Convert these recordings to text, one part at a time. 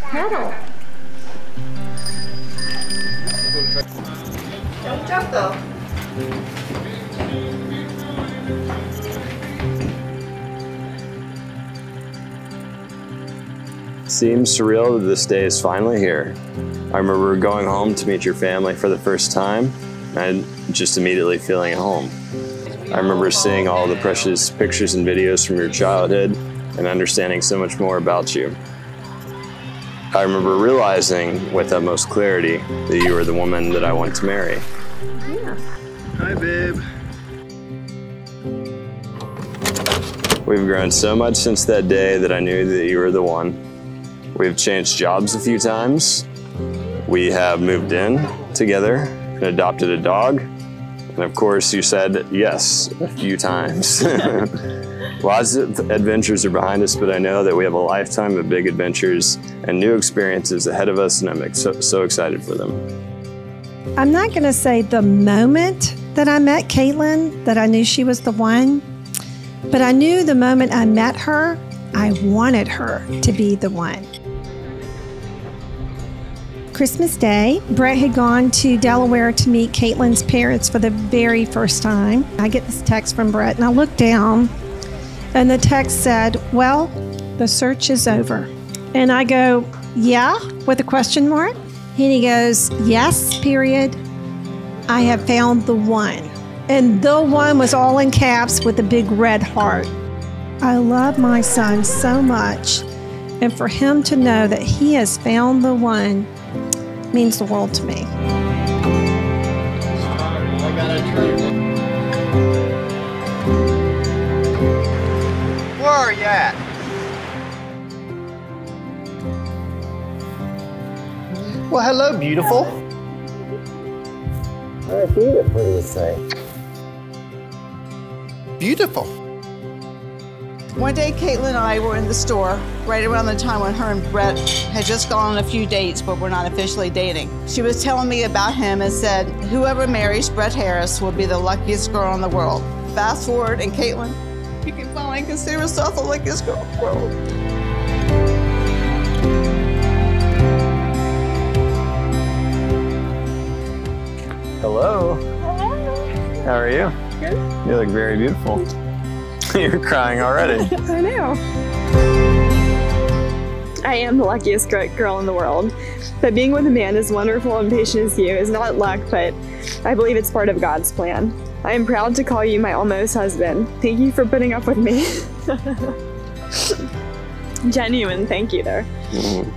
Paddle. Don't jump though. Seems surreal that this day is finally here. I remember going home to meet your family for the first time, and just immediately feeling at home. I remember seeing all the precious pictures and videos from your childhood and understanding so much more about you. I remember realizing with utmost clarity that you were the woman that I wanted to marry. Yeah. Hi, babe. We've grown so much since that day that I knew that you were the one. We've changed jobs a few times. We have moved in together and adopted a dog. And of course, you said yes a few times. Lots of adventures are behind us, but I know that we have a lifetime of big adventures and new experiences ahead of us, and I'm so excited for them. I'm not going to say the moment that I met Kaitlyn that I knew she was the one, but I knew the moment I met her, I wanted her to be the one. Christmas Day, Brett had gone to Delaware to meet Kaitlyn's parents for the very first time. I get this text from Brett, and I look down, and the text said, "Well, the search is over." And I go, "Yeah?" with a question mark. And he goes, "Yes, period. I have found the one." And the one was all in caps with a big red heart. I love my son so much, and for him to know that he has found the one means the world to me. I got a treat. Where are you at? Well, hello, beautiful. I feel the prettiest thing. Beautiful. One day, Kaitlyn and I were in the store right around the time when her and Brett had just gone on a few dates, but were not officially dating. She was telling me about him and said, "Whoever marries Brett Harris will be the luckiest girl in the world." Fast forward, and Kaitlyn, you can finally consider yourself the luckiest girl in the world. Hello. Hello. How are you? Good. You look very beautiful. You're crying already. I know. I am the luckiest girl in the world. But being with a man as wonderful and patient as you is not luck, but I believe it's part of God's plan. I am proud to call you my almost husband. Thank you for putting up with me. Genuine thank you there.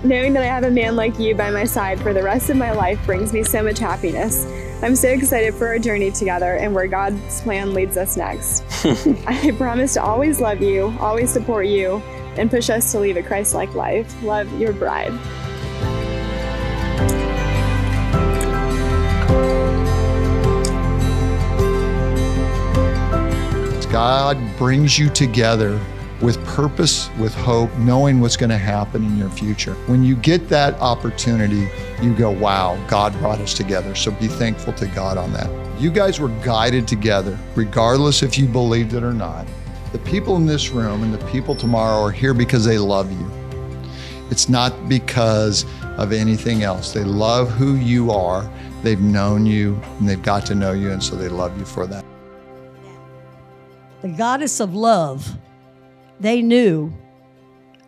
Knowing that I have a man like you by my side for the rest of my life brings me so much happiness. I'm so excited for our journey together and where God's plan leads us next. I promise to always love you, always support you, and push us to lead a Christ-like life. Love, your bride. God brings you together with purpose, with hope, knowing what's going to happen in your future. When you get that opportunity, you go, wow, God brought us together. So be thankful to God on that. You guys were guided together, regardless if you believed it or not. The people in this room and the people tomorrow are here because they love you. It's not because of anything else. They love who you are. They've known you and they've got to know you, and so they love you for that. The goddess of love, they knew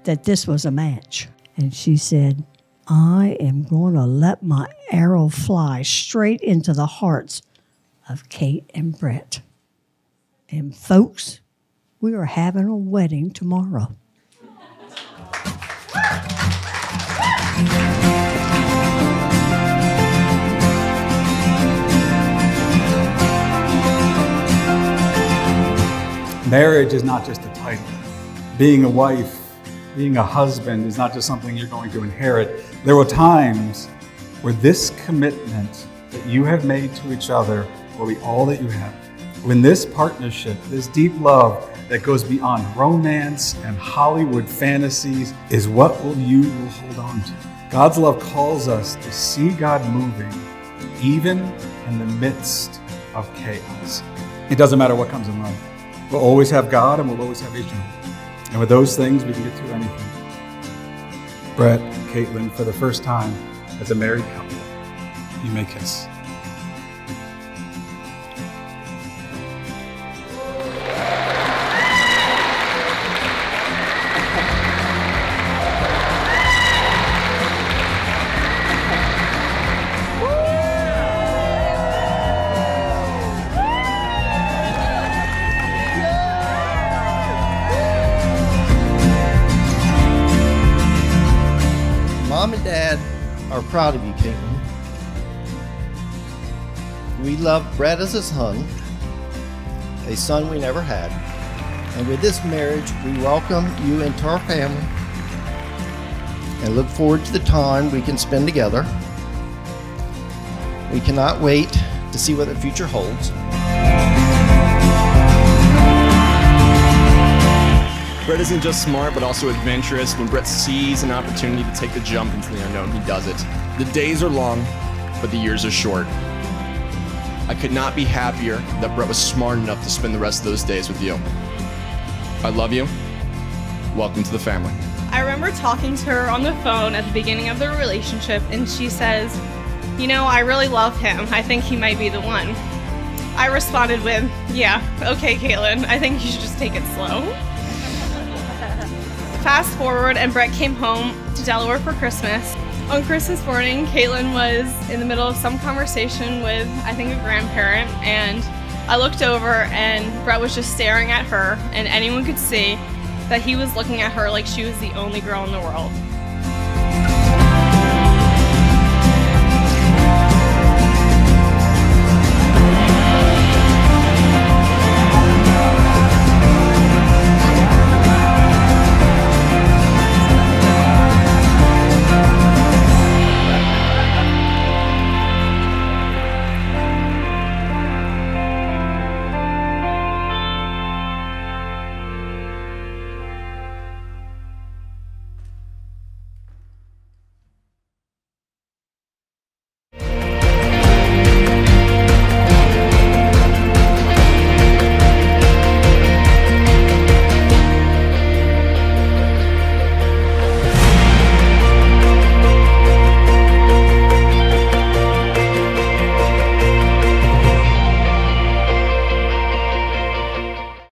that this was a match. And she said, "I am going to let my arrow fly straight into the hearts of Kate and Brett." And folks, we are having a wedding tomorrow. Marriage is not just a title. Being a wife, being a husband is not just something you're going to inherit. There were times where this commitment that you have made to each other will be all that you have. When this partnership, this deep love that goes beyond romance and Hollywood fantasies is what you will hold on to. God's love calls us to see God moving even in the midst of chaos. It doesn't matter what comes in life. We'll always have God and we'll always have each other. And with those things, we can get through anything. Brett and Kaitlyn, for the first time as a married couple, you may kiss. Mom and Dad are proud of you, Kaitlyn. We love Brett as a son, we never had. And with this marriage, we welcome you into our family and look forward to the time we can spend together. We cannot wait to see what the future holds. Brett isn't just smart, but also adventurous. When Brett sees an opportunity to take the jump into the unknown, he does it. The days are long, but the years are short. I could not be happier that Brett was smart enough to spend the rest of those days with you. I love you. Welcome to the family. I remember talking to her on the phone at the beginning of their relationship, and she says, "You know, I really love him. I think he might be the one." I responded with, "Yeah, okay, Kaitlyn, I think you should just take it slow." Fast forward, and Brett came home to Delaware for Christmas. On Christmas morning, Kaitlyn was in the middle of some conversation with, I think, a grandparent, and I looked over and Brett was just staring at her, and anyone could see that he was looking at her like she was the only girl in the world.